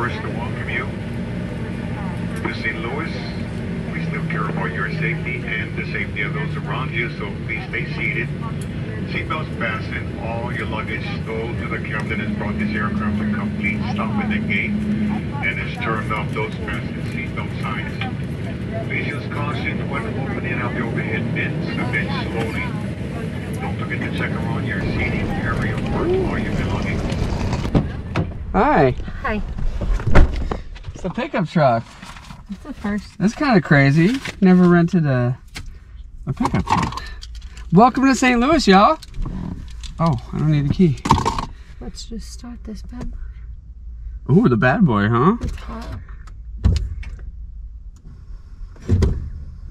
person to welcome you to St. Louis. We still care about your safety and the safety of those around you, so please stay seated. Seatbelts fastened, all your luggage stowed to the captain has brought this aircraft to complete stop at the gate and has turned off those fastened seatbelt signs. Please use caution when opening up the overhead bins, submit slowly. Don't forget to check around your seating area for all your belongings. Hi. Hi. It's a pickup truck. It's a first. That's kind of crazy. Never rented a pickup truck. Welcome to St. Louis, y'all. Oh, I don't need a key. Let's just start this bad boy. Ooh, the bad boy, huh? It's hot.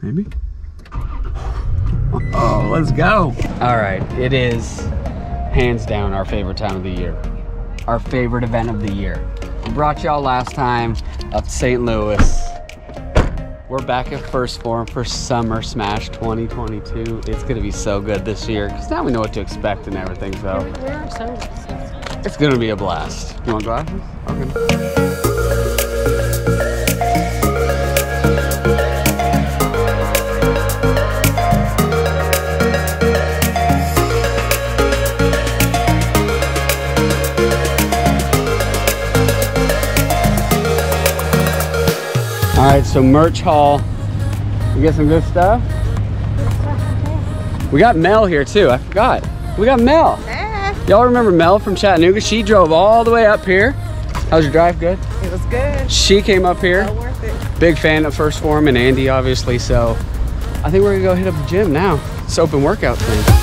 Maybe. Oh, let's go. All right, it is hands down our favorite time of the year. Our favorite event of the year. We brought y'all last time up to St. Louis. We're back at 1st Phorm for Summer Smash 2022. It's gonna be so good this year because now we know what to expect and everything. So it's gonna be a blast. You want glasses? Okay. All right, so merch haul. We get some good stuff. We got Mel here too, I forgot. We got Mel. Y'all remember Mel from Chattanooga? She drove all the way up here. How was your drive, good? It was good. She came up here. So worth it. Big fan of 1st Phorm and Andy, obviously, so I think we're gonna go hit up the gym now. It's open workout thing.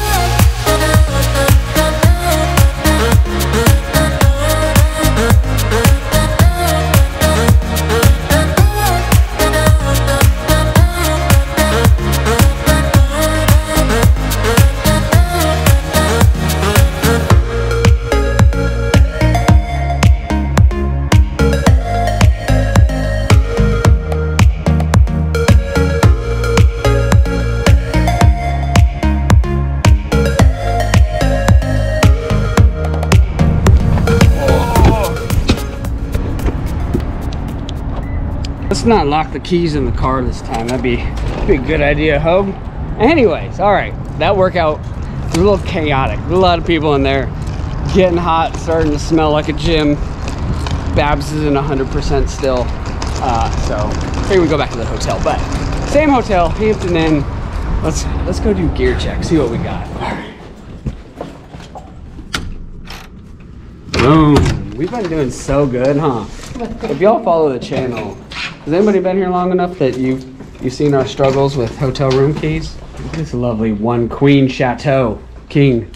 Let's not lock the keys in the car this time. That'd be a good idea, Hope. Anyways, all right, that workout was a little chaotic. A lot of people in there getting hot, starting to smell like a gym. Babs isn't 100% still, so here we go back to the hotel. But same hotel, Hampton Inn. Let's go do gear check, see what we got. All right. Boom. We've been doing so good, huh? If y'all follow the channel. Has anybody been here long enough that you've seen our struggles with hotel room keys? This lovely one King Chateau. Oh,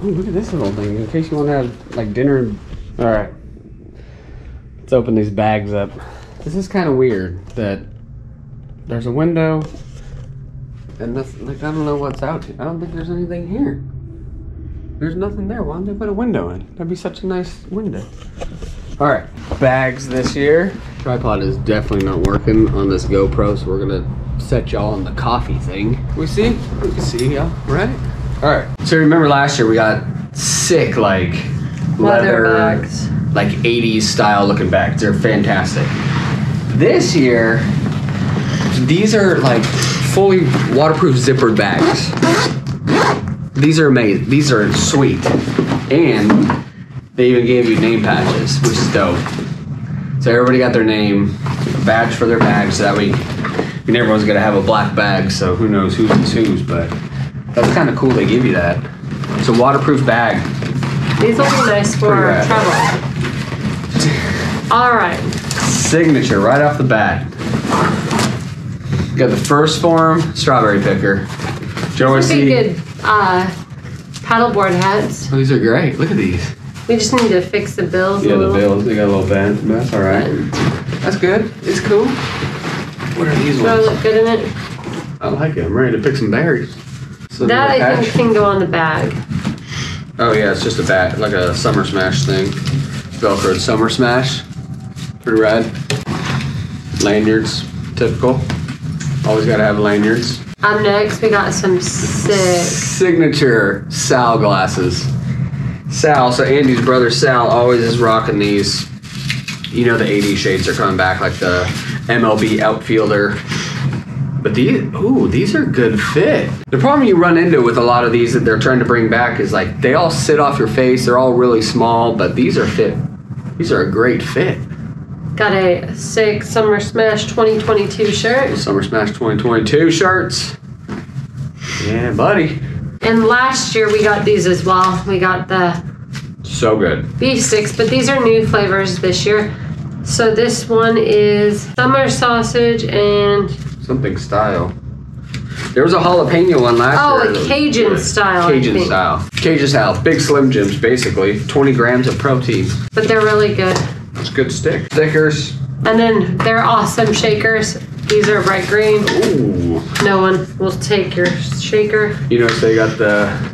look at this little thing. In case you want to have like dinner. All right, let's open these bags up. This is kind of weird that there's a window and that's like, I don't know what's out here. I don't think there's anything here. There's nothing there. Why don't they put a window in? That'd be such a nice window. All right, bags this year. Tripod is definitely not working on this GoPro, so we're gonna set y'all on the coffee thing. We can see, yeah, right? All right, so remember last year we got sick, like, leather bags, like 80s style looking bags. They're fantastic. This year, these are like fully waterproof zippered bags. These are amazing, these are sweet. And they even gave you name patches, which is dope. So everybody got their name, a badge for their bag, so that way, I mean, everyone's gonna have a black bag, so who knows who's, but that's kind of cool they give you that. It's a waterproof bag. These will be nice for travel. All right. Signature right off the bat. You got the 1st Phorm strawberry picker. Joey S. Good paddleboard hats. Oh, these are great. Look at these. We just need to fix the bills. Yeah, the bills. They got a little bend. That's all right. That's good. It's cool. What are these ones? Do I look good in it? I like it. I'm ready to pick some berries. So that I think can go on the bag. Oh yeah, it's just a bag, like a Summer Smash thing. Velcro Summer Smash. Pretty rad. Lanyards, typical. Always gotta have lanyards. Up next, we got some sick signature Sal glasses. Sal, so Andy's brother Sal always is rocking these. You know the 80 shades are coming back, like the MLB outfielder. But these, ooh, these are good fit. The problem you run into with a lot of these that they're trying to bring back is like they all sit off your face. They're all really small, but these are fit. These are a great fit. Got a sick Summer Smash 2022 shirt. Summer Smash 2022 shirts. Yeah, buddy. And last year we got these as well. We got the... So good. B6, but these are new flavors this year. So this one is summer sausage and... Something style. There was a jalapeno one last year. Oh, a Cajun style. Cajun style. Cajun style. Big Slim Jims, basically. 20 grams of protein. But they're really good. That's a good stick. Stickers. And then they're awesome shakers. These are bright green. Ooh. No one will take your shaker. You notice they got the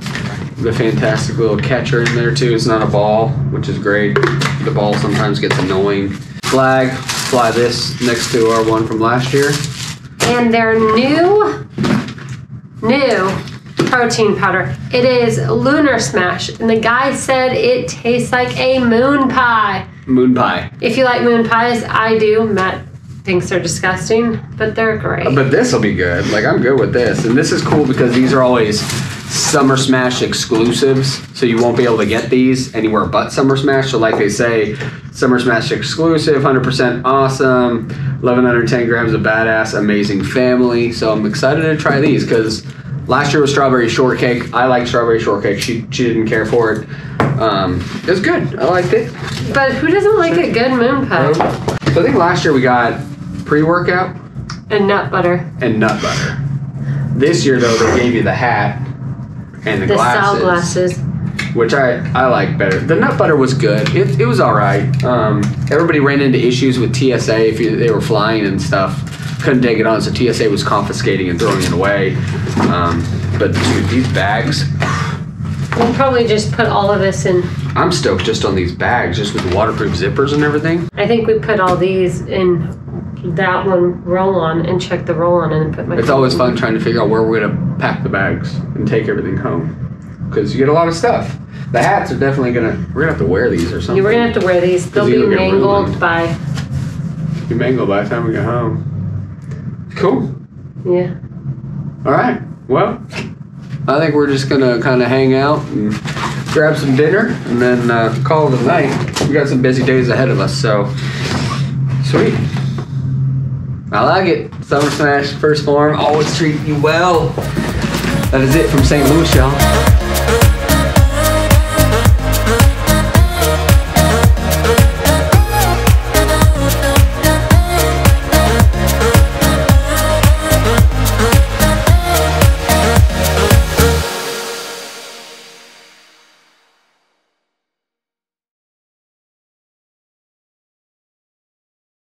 fantastic little catcher in there too. It's not a ball, which is great. The ball sometimes gets annoying. Flag. Fly this next to our one from last year. And their new protein powder. It is Lunar Smash. And the guy said it tastes like a moon pie. Moon pie. If you like moon pies, I do. Matt thinks they're disgusting, but they're great. But this will be good. Like, I'm good with this. And this is cool because these are always Summer Smash exclusives. So you won't be able to get these anywhere but Summer Smash. So like they say, Summer Smash exclusive, 100% awesome, 1,110 grams of badass, amazing family. So I'm excited to try these because last year was strawberry shortcake. I like strawberry shortcake. She didn't care for it. It was good. I liked it. But who doesn't like a good moon pie? So I think last year we got pre-workout. And nut butter. And nut butter. This year, though, they gave you the hat and the glasses. Sal glasses. Which I like better. The nut butter was good. It was all right. Everybody ran into issues with TSA. They were flying and stuff. Couldn't take it on, so TSA was confiscating and throwing it away. But dude, these bags. We'll probably just put all of this in. I'm stoked just on these bags, just with waterproof zippers and everything. I think we put all these in that one roll-on and check the roll-on and put my... It's always fun trying to figure out where we're gonna pack the bags and take everything home. Because you get a lot of stuff. The hats are definitely we're gonna have to wear these or something. Yeah, we're gonna have to wear these. They'll be mangled by the time we get home. Cool. Yeah. All right. Well, I think we're just going to kind of hang out and grab some dinner and then call it a night. We got some busy days ahead of us, so sweet. I like it. Summer Smash, 1st Phorm, always treat you well. That is it from St. Louis, y'all.